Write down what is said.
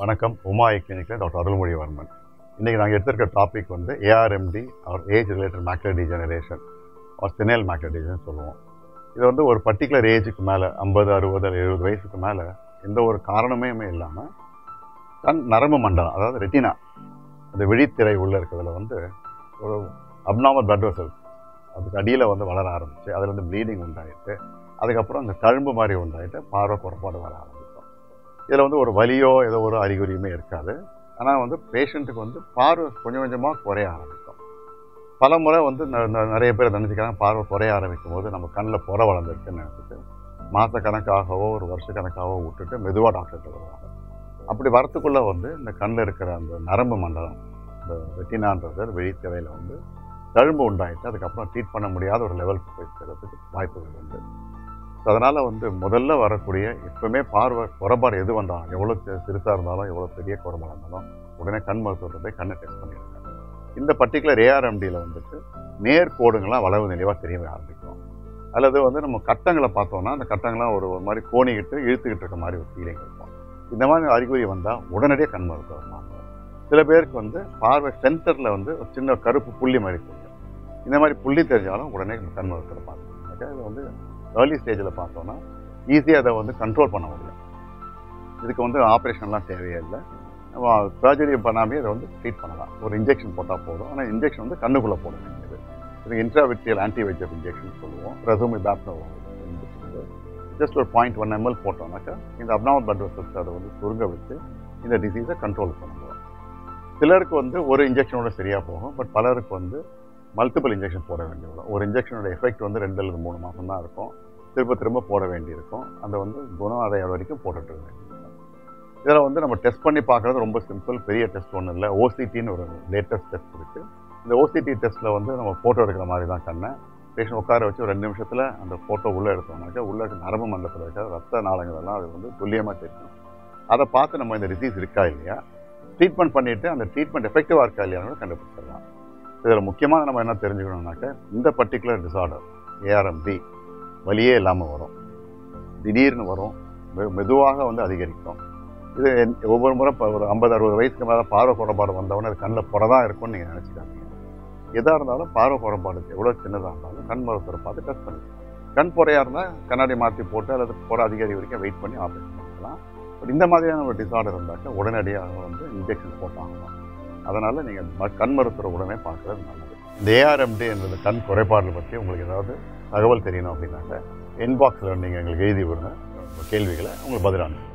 வணக்கம், உமா ஐ கிளினிக்கில் டாக்டர் அருள்மொழி வர்மன். இன்றைக்கி நாங்கள் எடுத்திருக்க டாபிக் வந்து ARMD or age related macular degeneration or senile macular degeneration சொல்லுவோம். இது வந்து ஒரு பர்டிகுலர் ஏஜுக்கு மேலே 50, 60, 70 வயசுக்கு மேலே எந்த ஒரு காரணமே இல்லாமல் கண் நரம்பு மண்டலம், அதாவது ரெட்டினா, அந்த விழித்திரை உள்ளே இருக்கிறதுல வந்து ஒரு அப்நார்மல் பிளட் வெசல்ஸ் அதுக்கு அடியில் வந்து வளர ஆரம்பிச்சு, அதில் வந்து ப்ளீடிங் உண்டாகிட்டு, அதுக்கப்புறம் அந்த தழும்பு மாதிரி உண்டாகிட்டு பார்வை குறைபாடு வர ஆரம்பித்தோம். இதில் வந்து ஒரு வலியோ ஏதோ ஒரு அறிகுறியுமே இருக்காது. ஆனால் வந்து பேஷண்ட்டுக்கு வந்து பார்வை கொஞ்சம் கொஞ்சமாக குறைய ஆரம்பித்தோம். பல முறை வந்து நிறைய பேர் நினச்சிக்கிறாங்க, பார்வை குறைய ஆரம்பிக்கும் போது நம்ம கண்ணில் புற வளர்ந்துருக்குன்னு நினச்சிட்டு மாதக்கணக்காகவோ ஒரு வருஷக்கணக்காகவோ விட்டுட்டு மெதுவாக டாக்டர்கிட்ட வருவாங்க. அப்படி வரத்துக்குள்ளே வந்து இந்த கண்ணில் இருக்கிற அந்த நரம்பு மண்டலம், இந்த ரெட்டினான்றது வெளித்திரையில் வந்து தழும்பு உண்டாயிட்டு அதுக்கப்புறம் ட்ரீட் பண்ண முடியாத ஒரு லெவலுக்கு போய்க்கிறதுக்கு வாய்ப்புகள் உண்டு. ஸோ அதனால் வந்து முதல்ல வரக்கூடிய எப்பவுமே பார்வை குறைபாடு எது வந்தாலும், எவ்வளோ சிறுசாக இருந்தாலும், எவ்வளோ பெரிய குறைபாடாக இருந்தாலும் உடனே கண் மருத்துவத்தை போய் கண்ணை டெஸ்ட் பண்ணியிருக்காங்க. இந்த பர்டிகுலர் ஏஆர்எம்டியில் வந்துட்டு நேர்கோடுங்களாம் வளவு நிலைவாக தெரிய ஆரம்பிக்கும். அல்லது வந்து நம்ம கட்டங்களை பார்த்தோம்னா அந்த கட்டங்கள்லாம் ஒரு மாதிரி கோணிக்கிட்டு இழுத்துக்கிட்டு இருக்க மாதிரி ஒரு ஃபீலிங் இருக்கும். இந்த மாதிரி அறிகுறி வந்தால் உடனடியாக கண் மருத்துவம் மாறும். சில பேருக்கு வந்து பார்வை சென்டரில் வந்து ஒரு சின்ன கருப்பு புள்ளி மாதிரி தெரியும். இந்த மாதிரி புள்ளி தெரிஞ்சாலும் உடனே கண் மருத்துவத்தை பார்த்துக்கோங்க. இதை வந்து ஏர்லி ஸ்டேஜில் பார்த்தோன்னா ஈஸியாக அதை வந்து கண்ட்ரோல் பண்ண முடியும். இதுக்கு வந்து ஆப்ரேஷன்லாம் தேவையே இல்லை. நம்ம சர்ஜரி பண்ணாமே அதை வந்து ட்ரீட் பண்ணலாம். ஒரு இன்ஜெக்ஷன் போட்டால் போதும். ஆனால் இன்ஜெக்ஷன் வந்து கண்ணுக்குள்ளே போட வேண்டியது. இதுக்கு இன்ட்ராவிட்ரியல் ஆன்டிவைஜப் இன்ஜெக்ஷன் சொல்லுவோம். ரெசோமிபாப்டாவோட இன்ஜெக்ஷன் ஜஸ்ட் ஒரு 0.1 ml போட்டோம்னாக்கா இந்த அப்னாமல் பிளட் வெசல்ஸ் அதை வந்து சுருங்க வச்சு இந்த டிசீஸை கண்ட்ரோல் பண்ணுவோம். சிலருக்கு வந்து ஒரு இன்ஜெக்ஷனோட சரியாக போகும். பட் பலருக்கு வந்து மல்டிபிள் இன்ஜெக்ஷன் போட வேண்டியது. ஒரு இன்ஜெக்ஷனோட எஃபெக்ட் வந்து 2 அல்லது 3 மாதம் தான் இருக்கும். திரும்ப போட வேண்டியிருக்கும். அதை வந்து குணம் அடையாள வரைக்கும் போட்டுட்டு இருந்தேன். இதில் வந்து நம்ம டெஸ்ட் பண்ணி பார்க்குறது ரொம்ப சிம்பிள். பெரிய டெஸ்ட் ஒன்றும் இல்லை. ஓசிடின்னு ஒரு லேட்டஸ்ட் டெஸ்ட் இருக்குது. இந்த ஓசிடி டெஸ்ட்டில் வந்து நம்ம ஃபோட்டோ எடுக்கிற மாதிரி தான் கண்ணை பேஷண்ட் உட்கார வச்சு ஒரு 2 நிமிஷத்தில் அந்த ஃபோட்டோ உள்ளே எடுத்தோம்னாக்கா உள்ளே நரம்பு மண்டலத்தில் இருக்க ரத்த நாளங்கள்லாம் அது வந்து துல்லியமாக தெரியும். அதை பார்த்து நம்ம இந்த டிசீஸ் இருக்கா இல்லையா, ட்ரீட்மெண்ட் பண்ணிவிட்டு அந்த ட்ரீட்மெண்ட் எஃபெக்டிவாக இருக்கா இல்லையான்னு கண்டுபிடிச்சிடலாம். இதில் முக்கியமாக நம்ம என்ன தெரிஞ்சுக்கணும்னாக்கா, இந்த பர்டிகுலர் டிஸார்டர் ஏஆர்எம்டி வலியே இல்லாமல் வரும், திடீர்னு வரும், மெதுவாக வந்து அதிகரிக்கும். இது ஒவ்வொரு முறை இப்போ ஒரு 50, 60 வயசுக்கு மேலே பார்வை குறைபாடு வந்தவொடனே அது கண்ணில் புறதான் இருக்கும்னு நீங்கள் நினச்சிக்காதீங்க. எதாக இருந்தாலும் பார்வை குறைபாடு எவ்வளோ சின்னதாக இருந்தாலும் கண் மருத்துவரை பார்த்து டெஸ்ட் பண்ணிக்கலாம். கண் புறையாக இருந்தால் கண்ணாடி மாற்றி போட்டு அல்லது புற அதிகாரி வரைக்கும் வெயிட் பண்ணி ஆப்ரேஷன் பண்ணிக்கலாம். பட் இந்த மாதிரியான ஒரு டிஸார்டர் இருந்தாக்க உடனடியாக வந்து இன்ஜெக்ஷன் போட்டாங்கலாம். அதனால் நீங்கள் கண் மருத்துவரை உடனே பார்க்குறது நல்லது. இந்த ஏஆர்எம்டி என்பது கண் குறைபாடு பற்றி உங்களுக்கு ஏதாவது தகவல் தெரியணும் அப்படின்னாக்க இன்பாக்ஸில் நீங்கள் எங்களுக்கு எழுதி விடுங்க. கேள்விகளை உங்களுக்கு பதிலாக